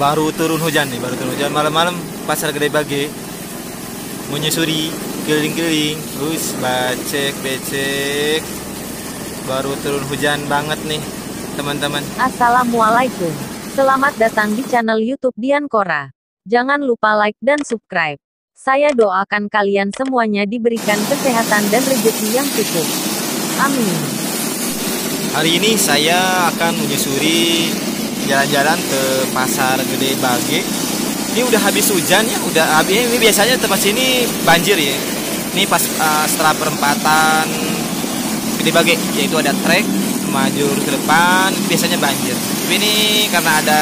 Baru turun hujan nih, malam-malam Pasar Gedebage, menyusuri keliling-keliling, terus becek-becek. Baru turun hujan banget nih, teman-teman. Assalamualaikum. Selamat datang di channel YouTube Dian Kora. Jangan lupa like dan subscribe. Saya doakan kalian semuanya diberikan kesehatan dan rezeki yang cukup. Amin. Hari ini saya akan menyusuri jalan-jalan ke Pasar Gedebage. Ini udah habis hujan ya, udah habis. Ini biasanya tempat sini banjir ya. Ini pas setelah perempatan Gedebage, yaitu ada trek majur ke depan, biasanya banjir. Tapi ini karena ada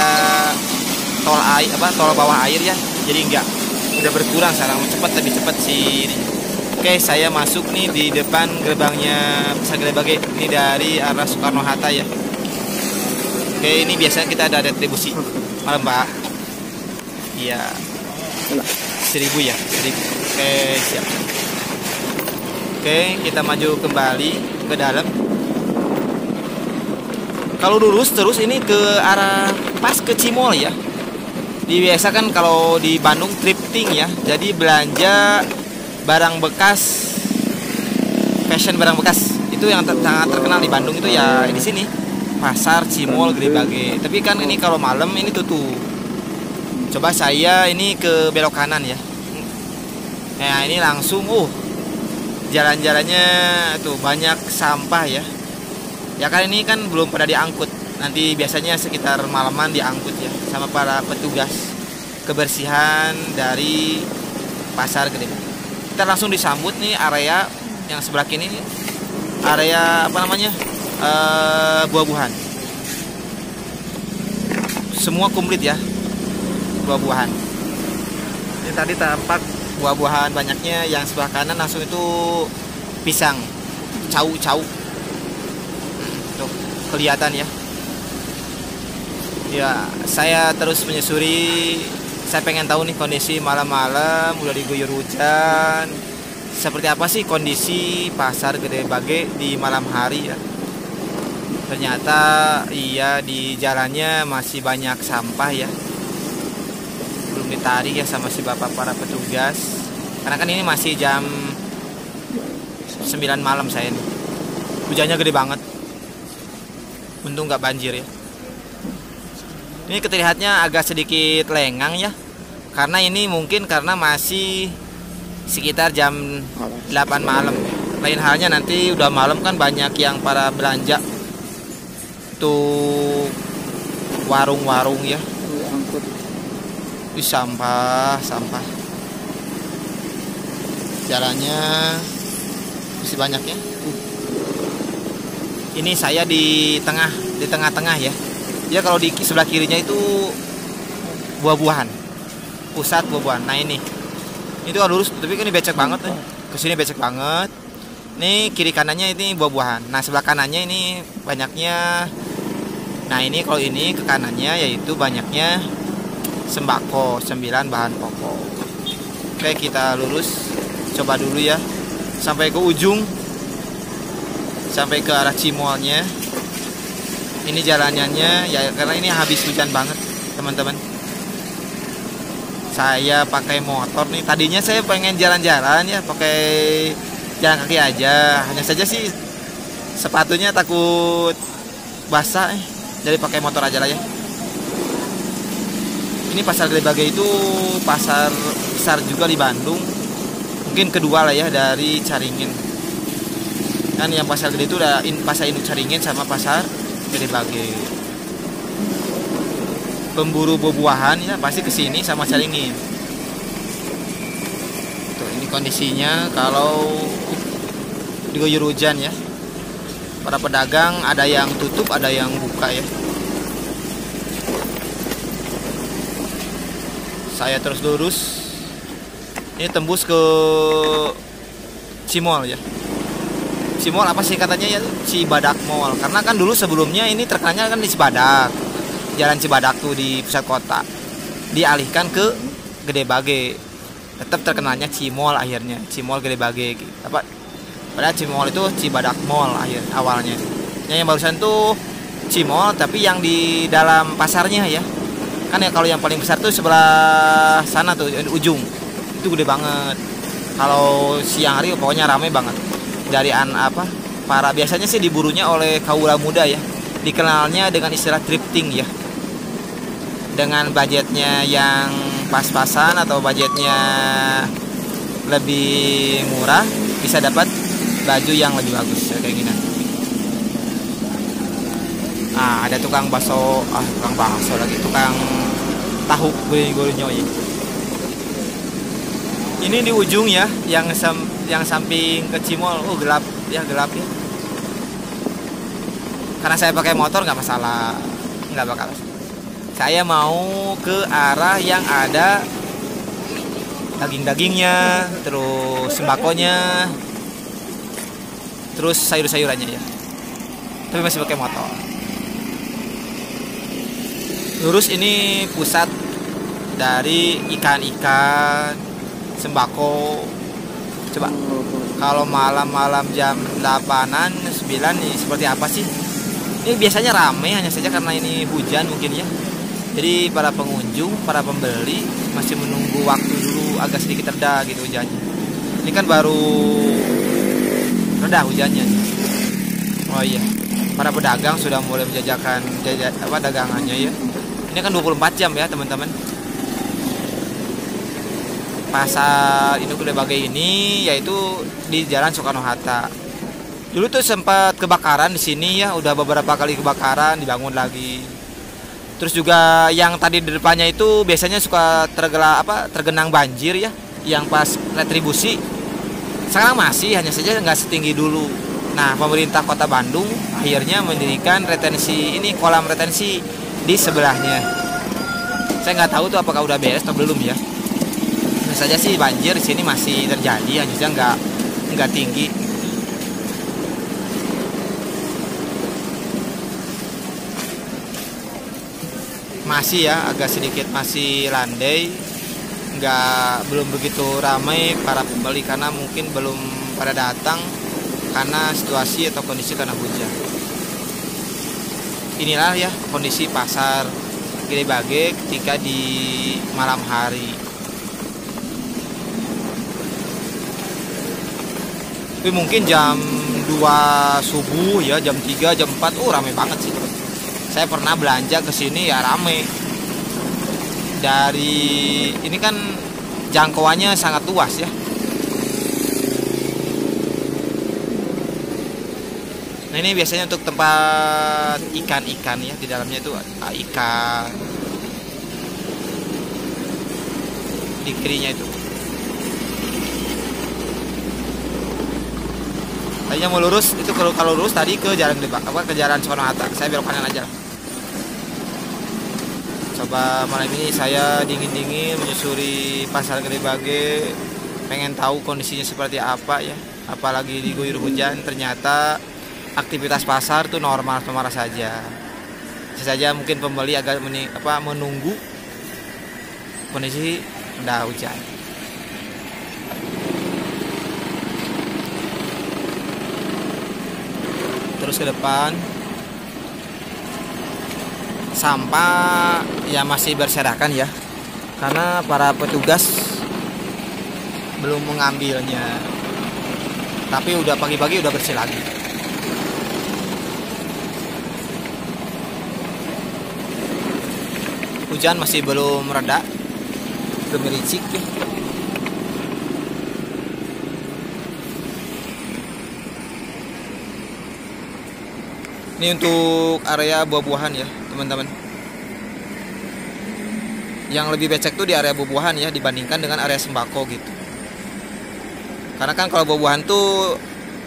tol bawah air ya, jadi enggak, udah berkurang sekarang, lebih cepat sih. Oke, saya masuk nih di depan gerbangnya Pasar Gedebage. Ini dari arah Soekarno-Hatta ya. Oke, ini biasanya kita ada retribusi. Malam, Pak. Iya. 1000 ya, 1000. Oke, siap. Oke, kita maju kembali ke dalam. Kalau lurus terus ini ke arah pas ke Cimol ya. Biasa kan kalau di Bandung thrifting ya. Jadi belanja barang bekas, fashion barang bekas. Itu yang sangat terkenal di Bandung itu ya di sini. Pasar Cimol Gedebage. Tapi kan ini kalau malam ini tutup. Coba saya ini ke belok kanan ya. Nah, ini langsung jalan-jalannya tuh banyak sampah ya. Ya kan ini kan belum pada diangkut. Nanti biasanya sekitar malaman diangkut ya sama para petugas kebersihan dari Pasar Gedebage. Kita langsung disambut nih area yang sebelah kini nih. Area apa namanya? Buah-buahan. Semua komplit ya. Buah-buahan. Ini tadi tampak buah-buahan banyaknya, yang sebelah kanan langsung itu pisang. Cau-cau. Tuh, kelihatan ya. Ya, saya terus menyusuri. Saya pengen tahu nih kondisi malam-malam, udah diguyur hujan. Seperti apa sih kondisi Pasar Gedebage di malam hari ya? Ternyata iya, di jalannya masih banyak sampah ya. Belum ditarik ya sama si bapak para petugas. Karena kan ini masih jam 9 malam saya nih. Hujannya gede banget. Untung nggak banjir ya. Ini terlihatnya agak sedikit lengang ya. Karena ini mungkin karena masih sekitar jam 8 malam. Lain halnya nanti udah malam kan banyak yang para belanja tuh warung-warung ya. Ih, sampah. Jalannya masih banyak ya. Ini saya di tengah-tengah ya. Ya kalau di sebelah kirinya itu buah-buahan, pusat buah-buahan. Nah ini, itu kan lurus, tapi ini becek banget nih. Kesini becek banget. Ini kiri kanannya ini buah-buahan. Nah sebelah kanannya ini banyaknya. Nah ini kalau ini ke kanannya yaitu banyaknya sembako, 9 bahan pokok. Oke, kita lurus, coba dulu ya, sampai ke ujung, sampai ke arah Cimolnya. Ini jalanannya ya, karena ini habis hujan banget, teman-teman. Saya pakai motor nih. Tadinya saya pengen jalan-jalan ya, pakai jalan kaki aja. Hanya saja sih sepatunya takut basah, jadi pakai motor aja lah ya. Ini Pasar Gedebage itu pasar besar juga di Bandung. Mungkin kedua lah ya dari Caringin. Kan yang Pasar Gede itu ada Pasar Induk Caringin sama Pasar Gedebage. Pemburu buah-buahan ya pasti kesini sama Caringin. Tuh, ini kondisinya kalau diguyur hujan ya. Para pedagang ada yang tutup, ada yang buka ya. Saya terus lurus. Ini tembus ke Cimol ya. Cimol apa sih katanya ya? Cibadak Mall. Karena kan dulu sebelumnya ini terkenalnya kan di Cibadak. Jalan Cibadak tuh di pusat kota. Dialihkan ke Gedebage. Tetap terkenalnya Cimol akhirnya. Cimol Gedebage apa? Padahal Cimol itu Cibadak Mall awalnya. Yang barusan tuh Cimol tapi yang di dalam pasarnya ya. Kan ya kalau yang paling besar tuh sebelah sana tuh ujung. Itu gede banget. Kalau siang hari pokoknya ramai banget. Dari para biasanya sih diburunya oleh kaula muda ya. Dikenalnya dengan istilah thrifting ya. Dengan budgetnya yang pas-pasan atau budgetnya lebih murah bisa dapat baju yang lebih bagus ya, kayak gini. Nah, ada tukang bakso, tukang tahu goreng-gorengnya ya. Ini di ujung ya, yang samping ke Cimol. Oh, gelap ya. Karena saya pakai motor nggak masalah, nggak bakal. Saya mau ke arah yang ada daging-dagingnya, terus sembakonya, terus sayur-sayurannya ya. Tapi masih pakai motor. Lurus ini pusat dari ikan-ikan, sembako. Coba kalau malam-malam jam 8-an, 9 ini seperti apa sih? Ini biasanya ramai, hanya saja karena ini hujan mungkin ya. Jadi para pengunjung, para pembeli masih menunggu waktu dulu agak sedikit reda gitu hujannya. Ini kan baru reda hujannya. Oh iya, para pedagang sudah mulai menjajakan dagangannya ya. Ini kan 24 jam ya teman-teman. Pasar Gedebage ini yaitu di Jalan Soekarno-Hatta. Dulu tuh sempat kebakaran di sini ya, udah beberapa kali kebakaran, dibangun lagi. Terus juga yang tadi di depannya itu biasanya suka tergenang banjir ya, yang pas retribusi. Sekarang masih, hanya saja nggak setinggi dulu. Nah, pemerintah Kota Bandung akhirnya mendirikan kolam retensi di sebelahnya. Saya nggak tahu tuh apakah udah beres atau belum ya. Nah, saja sih banjir di sini masih terjadi, hanya saja nggak tinggi. Masih ya, agak sedikit masih landai, belum begitu ramai para pembeli karena mungkin belum pada datang karena situasi atau kondisi karena hujan. Inilah ya kondisi pasar Gedebage ketika di malam hari. Tapi mungkin jam 2 subuh ya, jam 3, jam 4, ramai banget sih. Saya pernah belanja ke sini ya, rame. Ini kan jangkauannya sangat luas ya. Nah, ini biasanya untuk tempat ikan-ikan ya, di dalamnya itu ikan. Di kirinya itu. Tadinya mau lurus, itu kalau lurus tadi ke jalan Soekarno-Hatta. Saya belok kanan aja. Coba malam ini saya dingin-dingin menyusuri pasar Gedebage, pengen tahu kondisinya seperti apa ya. Apalagi diguyur hujan, ternyata aktivitas pasar tuh normal-normal saja. Saja mungkin pembeli agak menunggu kondisi udah hujan. Terus ke depan sampah ya masih berserakan ya, karena para petugas belum mengambilnya, tapi udah pagi-pagi udah bersih lagi. Hujan masih belum reda, gemericik ya. Ini untuk area buah-buahan ya, teman-teman. Yang lebih becek tuh di area buah-buahan ya, dibandingkan dengan area sembako gitu. Karena kan kalau buah-buahan tuh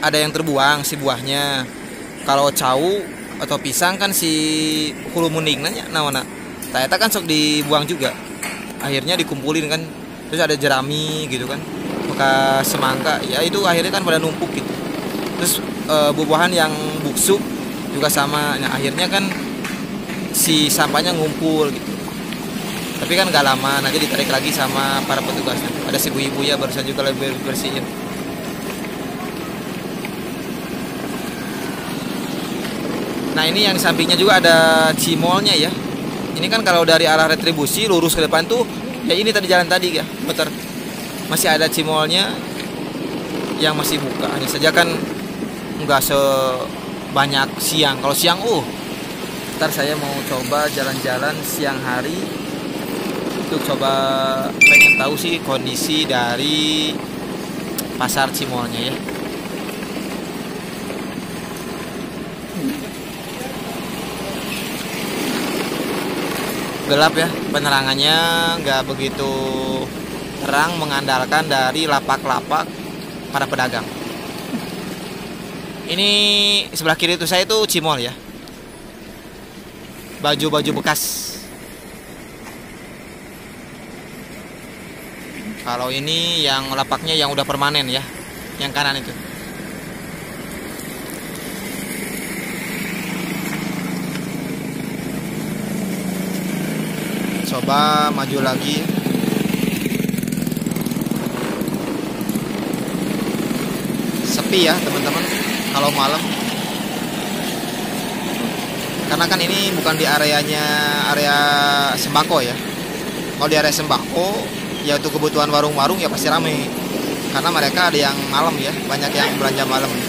ada yang terbuang si buahnya. Kalau cau atau pisang kan si hulu muningnanya, nah. Ternyata kan sok dibuang juga. Akhirnya dikumpulin kan. Terus ada jerami gitu kan. Bekas semangka, ya itu akhirnya kan pada numpuk gitu. Terus buah-buahan yang busuk juga sama, nah akhirnya kan si sampahnya ngumpul gitu. Tapi kan gak lama, nanti ditarik lagi sama para petugasnya. Ada si ibu-ibu ya barusan juga lebih bersihin. Nah, ini yang di sampingnya juga ada Cimolnya ya. Ini kan kalau dari arah retribusi lurus ke depan tuh ya ini tadi jalan tadi ya, muter. Masih ada Cimolnya yang masih buka. Hanya saja kan nggak sebanyak siang. Kalau siang ntar saya mau coba jalan-jalan siang hari untuk coba pengen tahu sih kondisi dari pasar Cimolnya ya. Gelap ya, penerangannya nggak begitu terang, mengandalkan dari lapak-lapak para pedagang. Ini sebelah kiri itu saya itu Cimol ya, baju-baju bekas. Kalau ini yang lapaknya yang udah permanen ya, yang kanan itu. Coba maju lagi. Sepi ya teman-teman kalau malam, karena kan ini bukan di areanya area sembako ya. Kalau di area sembako ya untuk kebutuhan warung-warung ya pasti rame, karena mereka ada yang malam ya, banyak yang belanja malam tuh.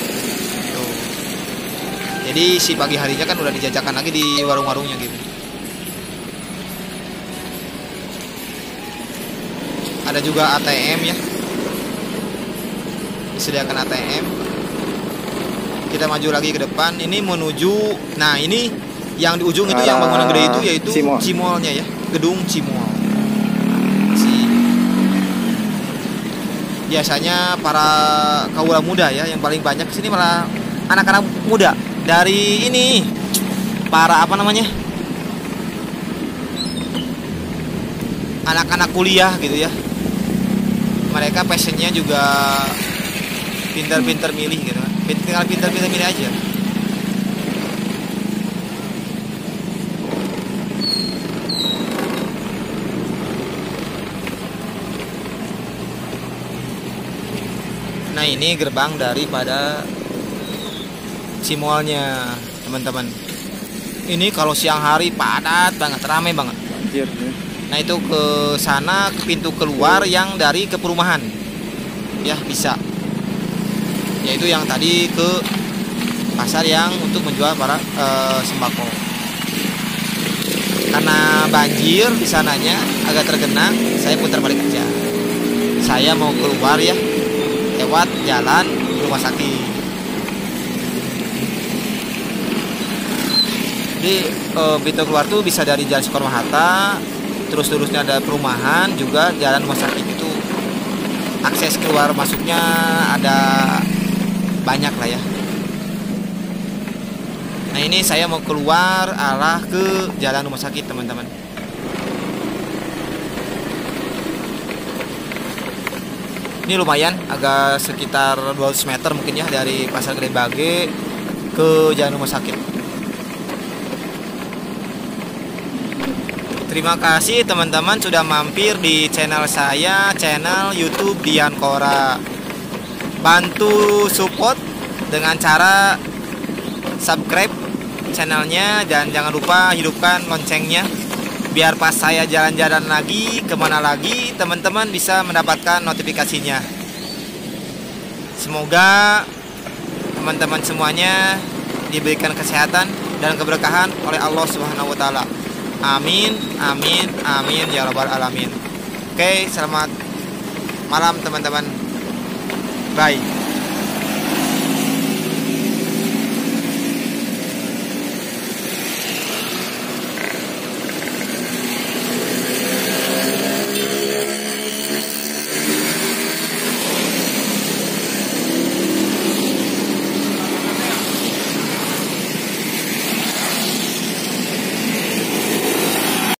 Jadi si pagi harinya kan udah dijajakan lagi di warung-warungnya gitu. Ada juga ATM ya, disediakan ATM. Kita maju lagi ke depan, ini menuju, nah ini yang di ujung itu yang bangunan gede itu yaitu Cimolnya ya, gedung Cimol. Biasanya para kaula muda ya yang paling banyak kesini, malah anak-anak muda dari ini para apa namanya, anak-anak kuliah gitu ya. Mereka passionnya juga pintar-pintar milih gitu, tinggal pintar-pintar milih aja. Nah ini gerbang daripada Cimolnya teman-teman. Ini kalau siang hari padat banget, ramai banget. Nah itu ke sana ke pintu keluar yang dari ke perumahan ya bisa, yaitu yang tadi ke pasar yang untuk menjual para sembako. Karena banjir di sananya agak tergenang, saya putar balik aja. Saya mau keluar ya lewat jalan rumah sakit. Jadi pintu keluar tuh bisa dari jalan Soekarno-Hatta. Terus terusnya ada perumahan, juga jalan rumah sakit itu akses keluar masuknya ada banyak lah ya. Nah ini saya mau keluar arah ke jalan rumah sakit teman-teman. Ini lumayan agak sekitar 200 meter mungkin ya dari Pasar Gedebage ke jalan rumah sakit. Terima kasih teman-teman sudah mampir di channel saya, channel YouTube Dian Kora. Bantu support dengan cara subscribe channelnya dan jangan lupa hidupkan loncengnya, biar pas saya jalan-jalan lagi kemana lagi teman-teman bisa mendapatkan notifikasinya. Semoga teman-teman semuanya diberikan kesehatan dan keberkahan oleh Allah Subhanahu wa Ta'ala. Amin, amin, amin ya rabbal alamin. Oke, selamat malam teman-teman. Bye.